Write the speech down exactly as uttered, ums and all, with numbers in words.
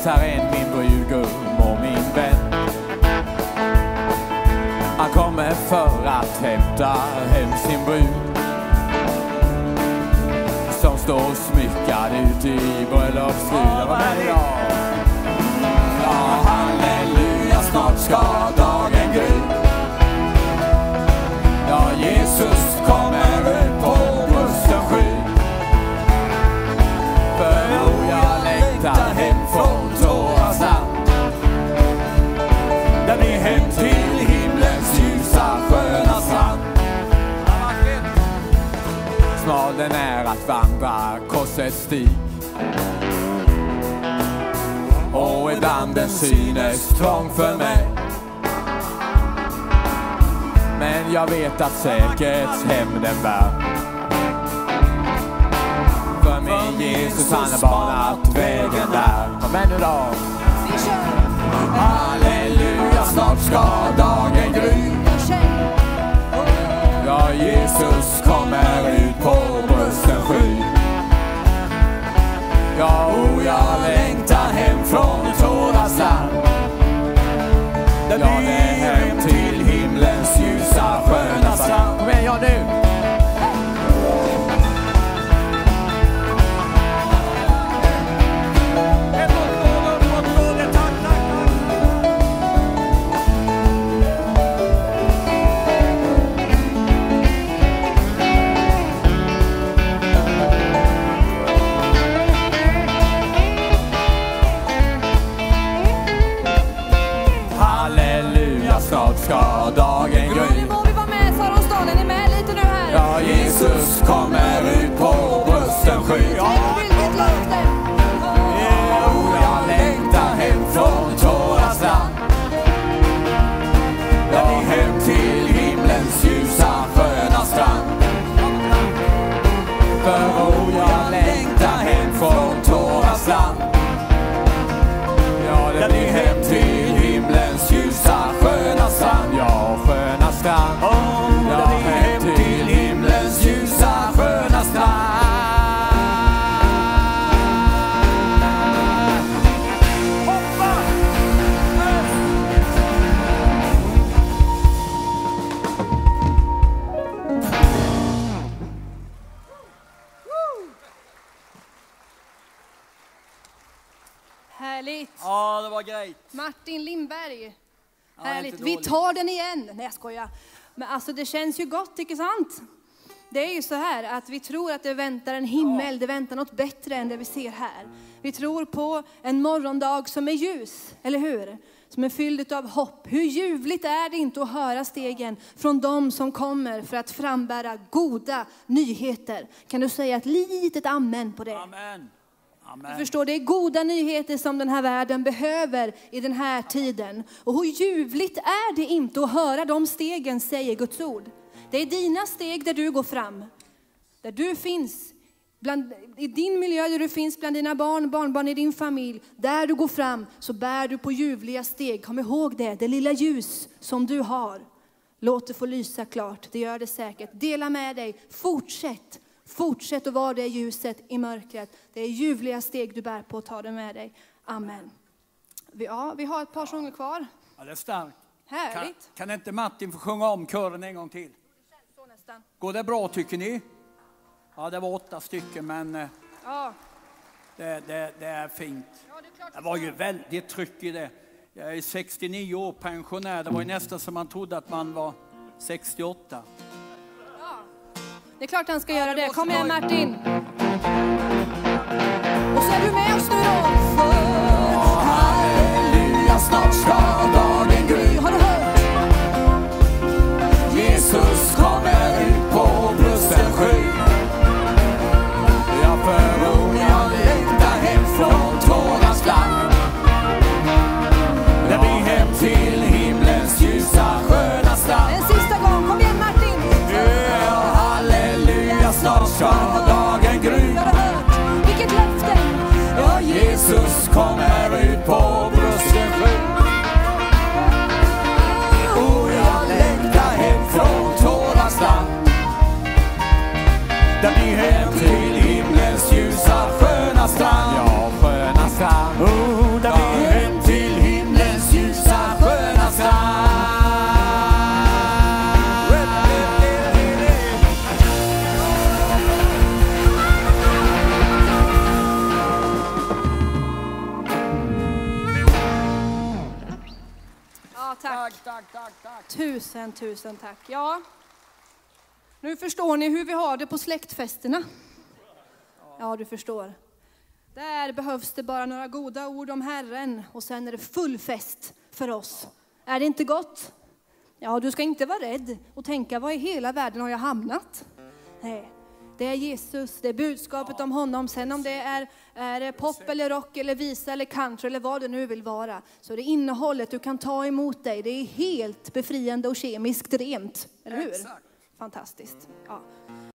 visar en min brudgum och min vän. Han kommer för att hämta hem sin brud, som står smyckad ut i bröllopsrudan. Ja, halleluja, snart ska dagen gry. Ja, Jesus kommer ut på brösten sky. För oh, jag längtar hem från tåras land, där vi hem till himlens ljusa sköna strand. Smalen är att vandra korsets stig, och ibland den synes trång för mig. Men jag vet att säkert hämnden bär, för min Jesus han har banat vägen där. Men nu då? Halleluja, snart ska dagen gry. Ja, Jesus kommer ut på brösten sky. Ja, och jag längtar hem från tåras land, där vi är hem till himlens ljusa sköna strand. Men jag nu ska dagen gry. Må vi vara med, så de staden är med lite nu här. Ja, Jesus kommer ut på brösten sky. Ja, jag längtar hem från tåras land, där vi hem till himlens ljusa sköna strand. För oh, jag längtar hem från tåras land, ja, där vi hem till himlens ljusa sköna strand, ja, sköna strand. Om oh, jag är hem till himlens ljusa sköna strand. Hoppa! Härligt! Ja, det var grejt. Martin Lindberg. Härligt. Vi tar den igen. Nej, jag skojar. Men alltså det känns ju gott, inte sant? Det är ju så här att vi tror att det väntar en himmel, det väntar något bättre än det vi ser här. Vi tror på en morgondag som är ljus, eller hur? Som är fylld av hopp. Hur ljuvligt är det inte att höra stegen från dem som kommer för att frambära goda nyheter? Kan du säga ett litet amen på det? Amen. Du förstår, det är goda nyheter som den här världen behöver i den här tiden. Och hur ljuvligt är det inte att höra de stegen, säger Guds ord. Det är dina steg där du går fram. Där du finns, bland, i din miljö där du finns, bland dina barn, barnbarn i din familj. Där du går fram så bär du på ljuvliga steg. Kom ihåg det, det lilla ljus som du har. Låt det få lysa klart, det gör det säkert. Dela med dig, fortsätt. Fortsätt att vara det ljuset i mörkret. Det är ljuvliga steg du bär på och ta det med dig. Amen. Ja, vi har ett par ja. sånger kvar. Ja, det är starkt. Härligt. Kan, kan inte Martin få sjunga om kören en gång till? Så nästan. Går det bra tycker ni? Ja, det var åtta stycken, men ja. det, det, det är fint. Ja, det, är klart. Det var ju väldigt tryck i det. Jag är sextionio år, pensionär. Det var ju nästan som man trodde att man var sextioåtta. Det är klart han ska göra det. Kom igen Martin. Och så är du med oss nu då. Åh, halleluja, snart ska dagen gry. Har du hört? Jesus kommer ut på brösten sky. Jag förror, jag längtar hem från tårans land, där vi hem till himlens ljusa sköna strand. En sista gång, kom igen Martin. Snart ska dagen gry. Vilket löfte! Ja, Jesus kommer ut på brösten sky. Tusen, tusen tack. Ja. Nu förstår ni hur vi har det på släktfesterna. Ja, du förstår. Där behövs det bara några goda ord om Herren och sen är det full fest för oss. Är det inte gott? Ja, du ska inte vara rädd och tänka, vad i hela världen har jag hamnat? Nej, det är Jesus, det är budskapet ja. om honom. Sen om det är, är pop eller rock eller visa eller country eller vad det nu vill vara. Så det innehållet du kan ta emot dig, det är helt befriande och kemiskt rent, eller hur? Exakt. Fantastiskt, ja.